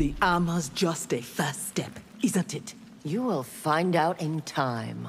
The armor's just a first step, isn't it? You will find out in time.